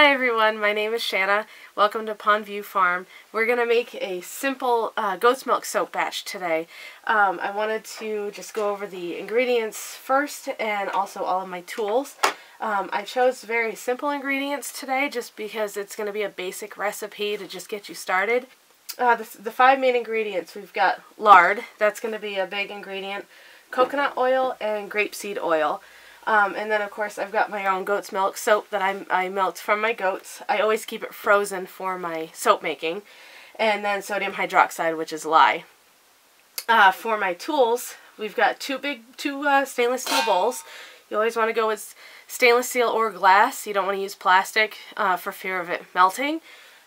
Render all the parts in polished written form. Hi everyone, my name is Shanna. Welcome to Pond View Farm. We're going to make a simple goat's milk soap batch today. I wanted to just go over the ingredients first and also all of my tools. I chose very simple ingredients today just because it's going to be a basic recipe to just get you started. The five main ingredients, we've got lard, that's going to be a big ingredient, coconut oil and grapeseed oil. And then, of course, I've got my own goat's milk soap that I melt from my goats. I always keep it frozen for my soap making. And then sodium hydroxide, which is lye. For my tools, we've got two stainless steel bowls. You always want to go with stainless steel or glass. You don't want to use plastic for fear of it melting.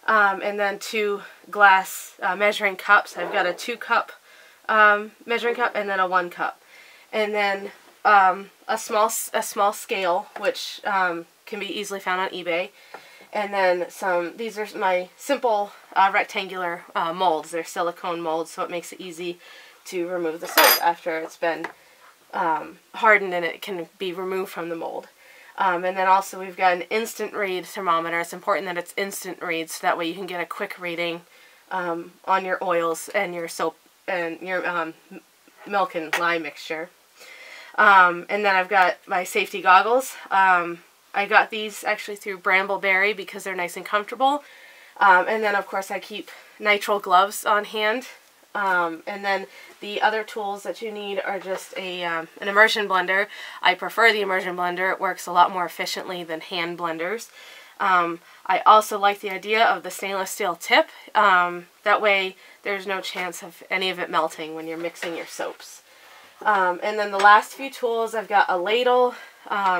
And then two glass measuring cups. I've got a 2-cup measuring cup and then a 1-cup. And then a small scale, which can be easily found on eBay, and then some. These are my simple rectangular molds. They're silicone molds, so it makes it easy to remove the soap after it's been hardened and it can be removed from the mold. And then also we've got an instant read thermometer. It's important that it's instant read, so that way you can get a quick reading on your oils and your soap and your milk and lye mixture. And then I've got my safety goggles. I got these actually through Bramble Berry because they're nice and comfortable. And then of course I keep nitrile gloves on hand. And then the other tools that you need are just an immersion blender. I prefer the immersion blender. It works a lot more efficiently than hand blenders. I also like the idea of the stainless steel tip. That way there's no chance of any of it melting when you're mixing your soaps. And then the last few tools, I've got a ladle,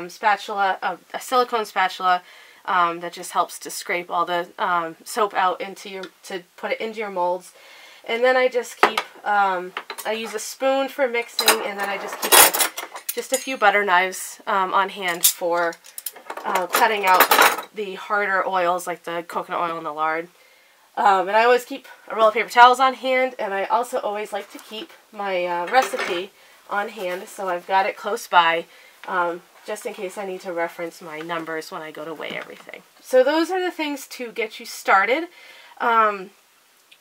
spatula, a silicone spatula that just helps to scrape all the soap out to put it into your molds. And then I just keep, I use a spoon for mixing, and then I just keep just a few butter knives on hand for cutting out the harder oils like the coconut oil and the lard. And I always keep a roll of paper towels on hand, and I also always like to keep my recipe on hand, so I've got it close by just in case I need to reference my numbers when I go to weigh everything. So those are the things to get you started.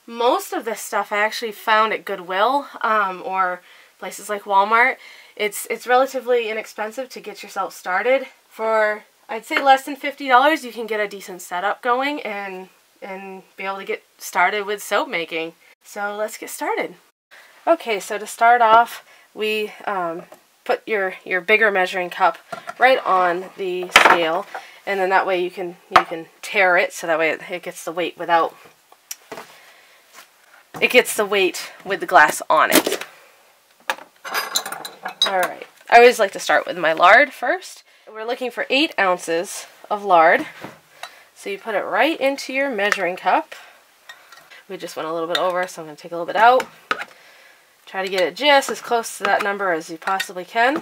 Most of this stuff I actually found at Goodwill or places like Walmart. It's relatively inexpensive to get yourself started. For I'd say less than $50 you can get a decent setup going and be able to get started with soap making. So let's get started. Okay, so to start off, we put your bigger measuring cup right on the scale, and then that way you can tear it, so that way it gets the weight without it gets the weight with the glass on it. Alright, I always like to start with my lard first. We're looking for 8 ounces of lard, so you put it right into your measuring cup. We just went a little bit over, so I'm going to take a little bit out. Try to get it just as close to that number as you possibly can.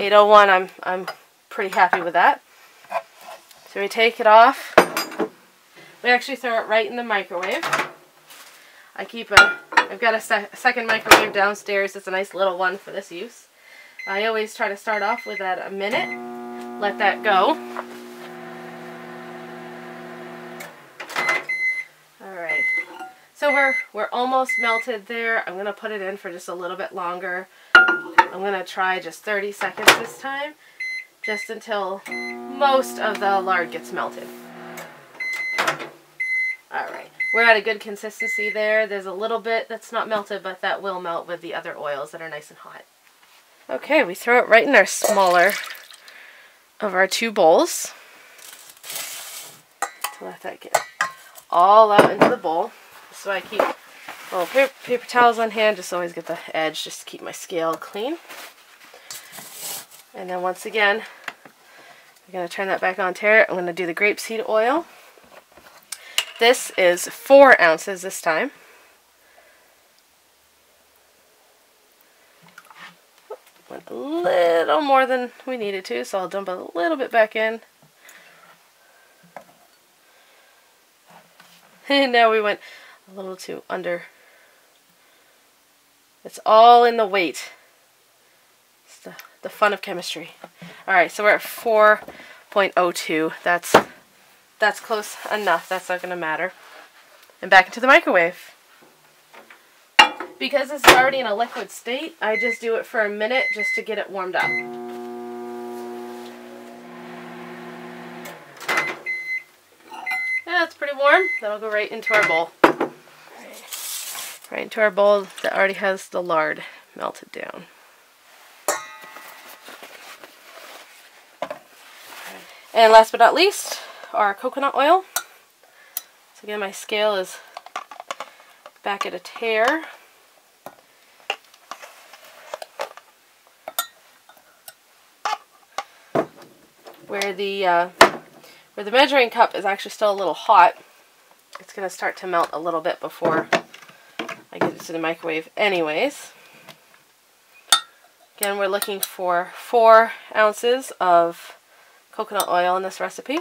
801, I'm pretty happy with that. So we take it off. We actually throw it right in the microwave. I've got a second microwave downstairs. It's a nice little one for this use. I always try to start off with that a minute. Let that go. So we're almost melted there. I'm going to put it in for just a little bit longer. I'm going to try just 30 seconds this time, just until most of the lard gets melted. Alright, we're at a good consistency there. There's a little bit that's not melted, but that will melt with the other oils that are nice and hot. Okay, we throw it right in our smaller of our 2 bowls. To let that get all out into the bowl. So I keep little paper towels on hand, just always get the edge, just to keep my scale clean. And then once again, I'm going to turn that back on, tear it. I'm going to do the grapeseed oil. This is 4 ounces this time. Went a little more than we needed to, so I'll dump a little bit back in. And now we went a little too under. It's all in the weight. It's the fun of chemistry. Alright, so we're at 4.02. That's That's close enough. That's not going to matter. And back into the microwave. Because it's already in a liquid state, I just do it for a minute just to get it warmed up. Yeah, it's pretty warm. That'll go right into our bowl. Right into our bowl that already has the lard melted down. And last but not least, our coconut oil. So again, my scale is back at a tear. Where the measuring cup is actually still a little hot, it's going to start to melt a little bit before I get it to the microwave anyways. Again, we're looking for 4 ounces of coconut oil in this recipe.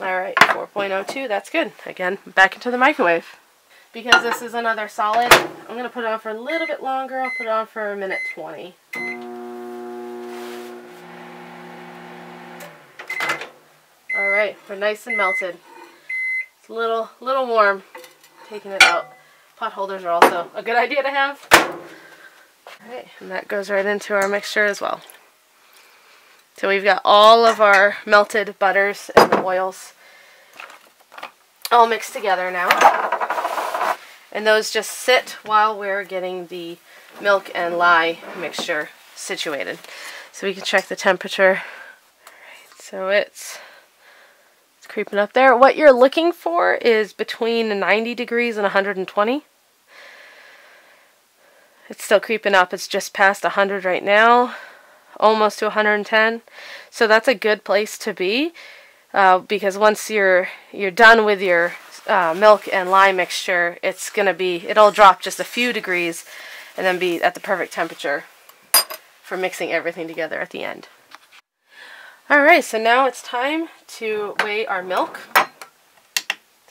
Alright, 4.02, that's good. Again, back into the microwave. Because this is another solid, I'm going to put it on for a little bit longer. I'll put it on for a minute 20. Alright, we're nice and melted. It's a little warm, taking it out. Pot holders are also a good idea to have. Alright, and that goes right into our mixture as well. So we've got all of our melted butters and oils all mixed together now. And those just sit while we're getting the milk and lye mixture situated. So we can check the temperature. Alright, so it's creeping up there. What you're looking for is between 90 degrees and 120. It's still creeping up. It's just past 100 right now, almost to 110. So that's a good place to be because once you're done with your milk and lye mixture, it'll drop just a few degrees and then be at the perfect temperature for mixing everything together at the end. All right, so now it's time to weigh our milk.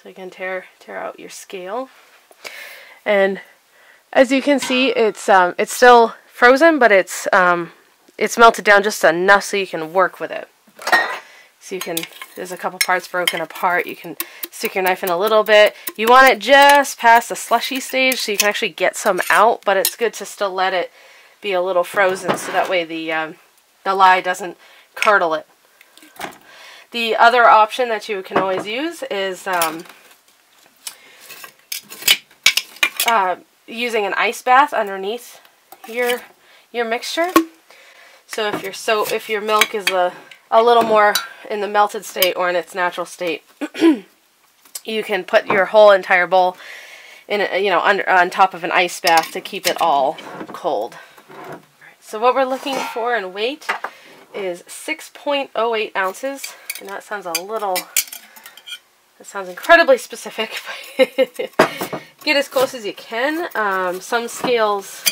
So you can tear out your scale, and as you can see, it's still frozen, but it's melted down just enough so you can work with it. So there's a couple parts broken apart. You can stick your knife in a little bit. You want it just past the slushy stage so you can actually get some out, but it's good to still let it be a little frozen so that way the lye doesn't curdle it. The other option that you can always use is using an ice bath underneath your mixture. So if your milk is a little more in the melted state or in its natural state, you can put your whole entire bowl in on top of an ice bath to keep it all cold. So what we're looking for in weight is 6.08 ounces, and that sounds incredibly specific, but get as close as you can. Some scales,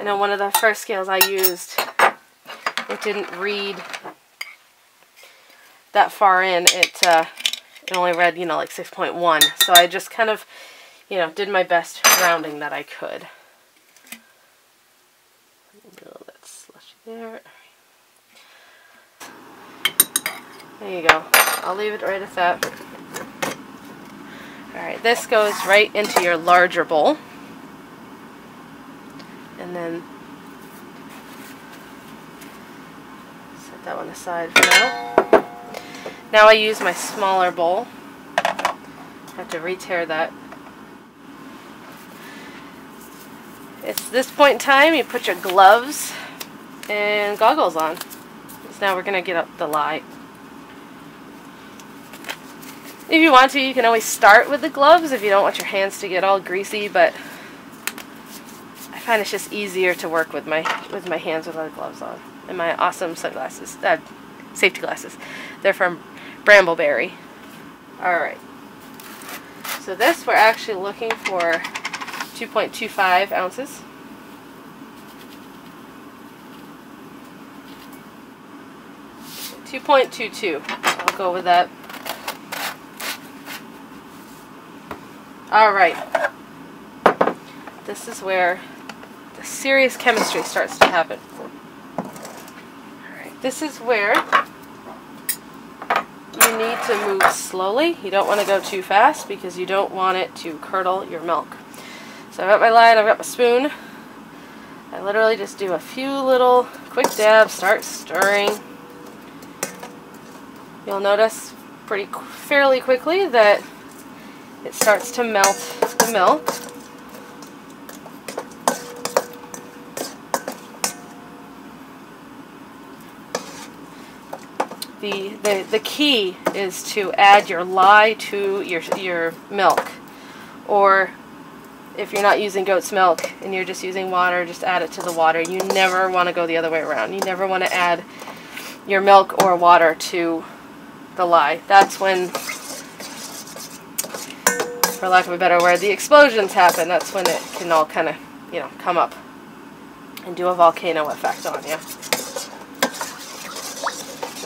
I know one of the first scales I used, it didn't read that far in. It only read, like 6.1. So I just kind of, did my best rounding that I could. That's slushy there. There you go. I'll leave it right at that. Alright, this goes right into your larger bowl. And then set that one aside for now. Now I use my smaller bowl. I have to re-tear that. It's this point in time you put your gloves and goggles on. So now we're going to get up the lye. If you want to, you can always start with the gloves if you don't want your hands to get all greasy, but I find it's just easier to work with my hands without gloves on. And my awesome sunglasses, safety glasses. They're from Bramble Berry. Alright. So this, we're actually looking for 2.25 ounces. So 2.22. I'll go with that. Alright, this is where the serious chemistry starts to happen. Alright, this is where You need to move slowly. You don't want to go too fast because you don't want it to curdle your milk. So I've got my line, I've got my spoon. I literally just do a few little quick dabs, start stirring. You'll notice fairly quickly that it starts to melt the milk. The key is to add your lye to your milk, or if you're not using goat's milk and you're just using water, just add it to the water. You never want to go the other way around. You never want to add your milk or water to the lye. That's when, for lack of a better word, the explosions happen. That's when it can all kind of, you know, come up and do a volcano effect on you.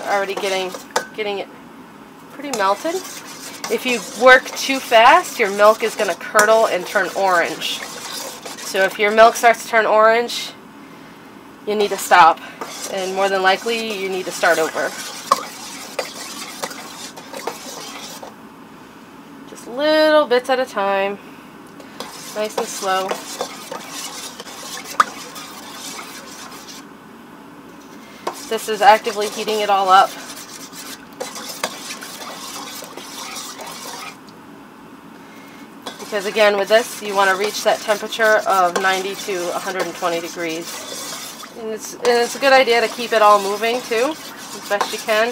Already getting it pretty melted. If you work too fast, your milk is going to curdle and turn orange. So if your milk starts to turn orange, you need to stop, and more than likely you need to start over. Just little bits at a time, nice and slow. This is actively heating it all up. Because again, with this, you want to reach that temperature of 90 to 120 degrees. And it's a good idea to keep it all moving too, as best you can.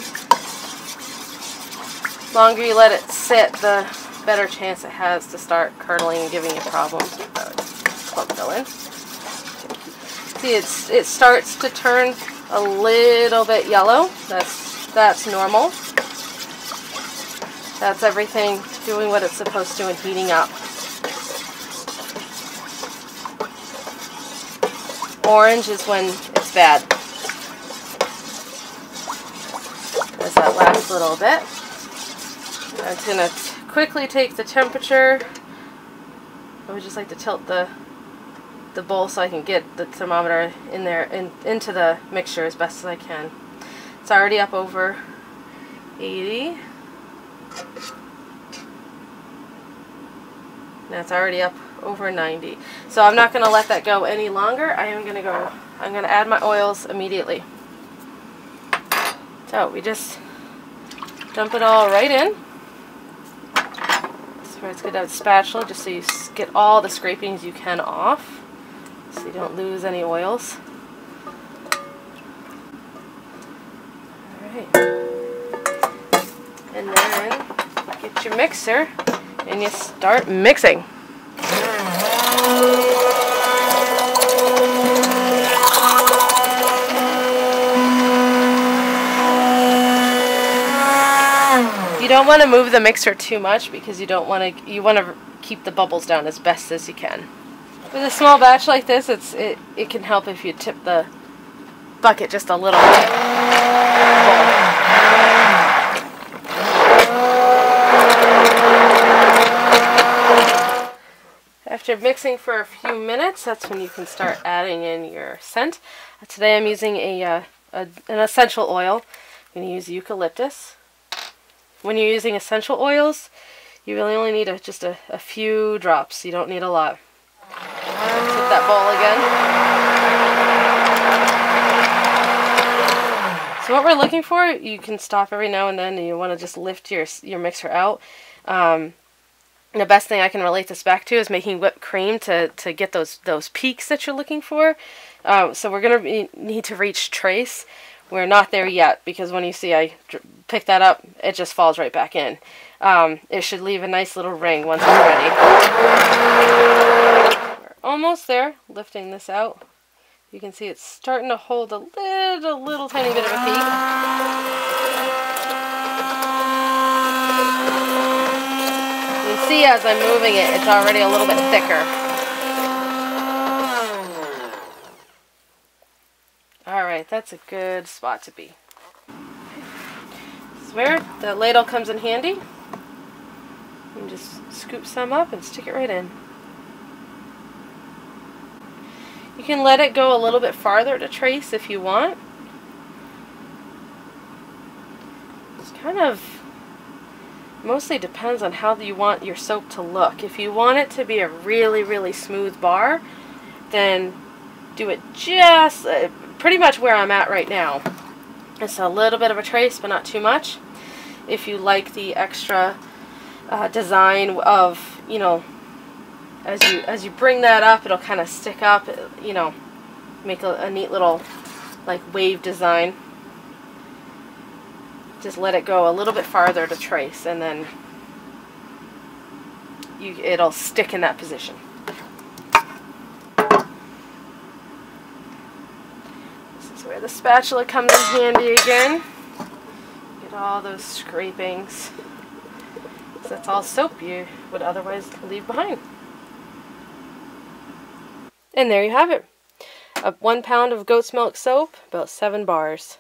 The longer you let it sit, the better chance it has to start curdling and giving you problems. Plug it in. See, it starts to turn a little bit yellow. That's normal. That's everything doing what it's supposed to and heating up. Orange is when it's bad. There's that last little bit. I'm gonna quickly take the temperature. I would just like to tilt the bowl so I can get the thermometer in there into the mixture as best as I can. It's already up over 80. Now it's already up over 90. So I'm not going to let that go any longer. I'm going to add my oils immediately. So we just dump it all right in. So it's good to have a spatula just so you get all the scrapings you can off, so you don't lose any oils. Alright. And then get your mixer and you start mixing. You don't want to move the mixer too much because you want to keep the bubbles down as best as you can. With a small batch like this, it can help if you tip the bucket just a little bit. After mixing for a few minutes, that's when you can start adding in your scent. Today I'm using an essential oil. I'm going to use eucalyptus. When you're using essential oils, you really only need just a few drops. You don't need a lot. Tip that bowl again. So what we're looking for, you can stop every now and then, and you want to just lift your mixer out. The best thing I can relate this back to is making whipped cream to get those peaks that you're looking for. So we're going to need to reach trace. We're not there yet, because when you see I pick that up, it just falls right back in. It should leave a nice little ring once it's ready. Almost there. Lifting this out, you can see it's starting to hold a little tiny bit of a peak. You can see as I'm moving it, it's already a little bit thicker. Alright, that's a good spot to be. This is where the ladle comes in handy. You can just scoop some up and stick it right in. You can let it go a little bit farther to trace if you want. It's kind of mostly depends on how you want your soap to look. If you want it to be a really, really smooth bar, then do it just pretty much where I'm at right now. It's a little bit of a trace, but not too much. If you like the extra design of, you know, as you bring that up, it'll kind of stick up, you know, make a neat little like wave design. Just let it go a little bit farther to trace, and then it'll stick in that position. This is where the spatula comes in handy again. Get all those scrapings. So that's all soap you would otherwise leave behind. And there you have it. 1 pound of goat's milk soap, about 7 bars.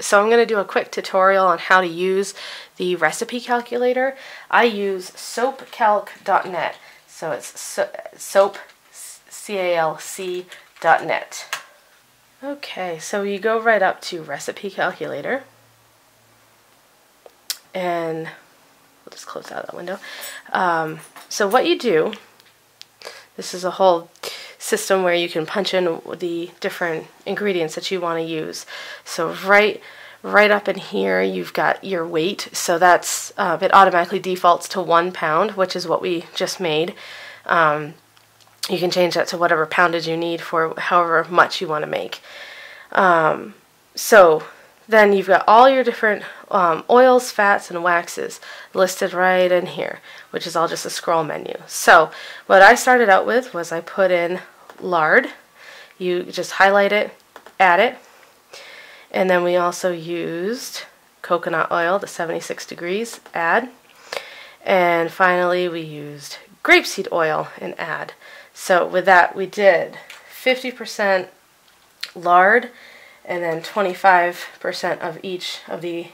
So I'm going to do a quick tutorial on how to use the recipe calculator. I use soapcalc.net. So it's soapcalc.net. Okay, so you go right up to recipe calculator. And we'll just close out that window. So what you do, this is a whole system where you can punch in the different ingredients that you want to use. So right up in here you've got your weight, so that's it automatically defaults to 1 pound, which is what we just made. You can change that to whatever poundage you need for however much you want to make. So then you've got all your different oils, fats, and waxes listed right in here, which is all just a scroll menu. So what I started out with was I put in lard. You just highlight it, add it, and then we also used coconut oil, the 76 degrees, add, and finally we used grapeseed oil and add. So with that we did 50% lard and then 25% of each of the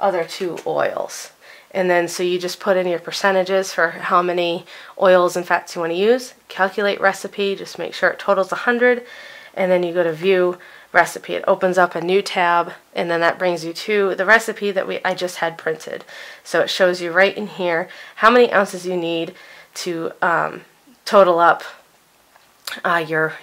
other 2 oils. And then so you just put in your percentages for how many oils and fats you want to use, calculate recipe, just make sure it totals 100, and then you go to view recipe. It opens up a new tab, and then that brings you to the recipe that I just had printed. So it shows you right in here how many ounces you need to total up your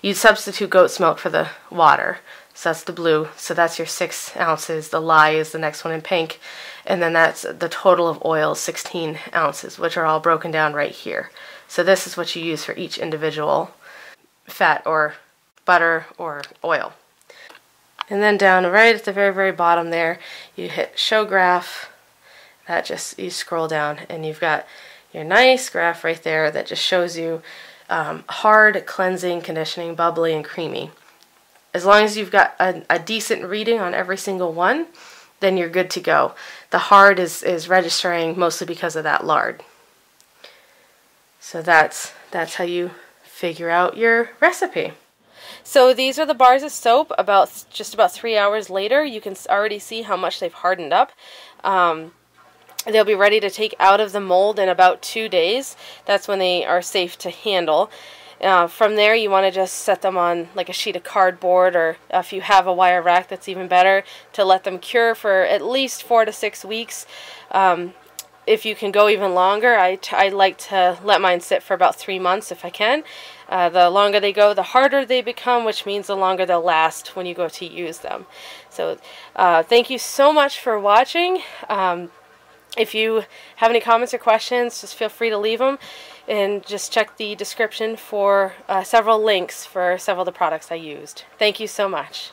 you'd substitute goat's milk for the water. So that's the blue, so that's your 6 ounces, the lye is the next one in pink, and then that's the total of oils, 16 ounces, which are all broken down right here. So this is what you use for each individual fat or butter or oil. And then down right at the very, very bottom there, you hit show graph. That just, you scroll down and you've got your nice graph right there that just shows you hard, cleansing, conditioning, bubbly, and creamy. As long as you've got a decent reading on every single one, then you're good to go. The hard is registering mostly because of that lard. So that's how you figure out your recipe. So these are the bars of soap. Just about 3 hours later, you can already see how much they've hardened up. They'll be ready to take out of the mold in about 2 days. That's when they are safe to handle. From there, you want to just set them on like a sheet of cardboard, or if you have a wire rack, that's even better, to let them cure for at least 4 to 6 weeks. If you can go even longer, I like to let mine sit for about 3 months if I can. The longer they go, the harder they become, which means the longer they'll last when you go to use them. So thank you so much for watching. If you have any comments or questions, just feel free to leave them, and just check the description for several links for several of the products I used. Thank you so much.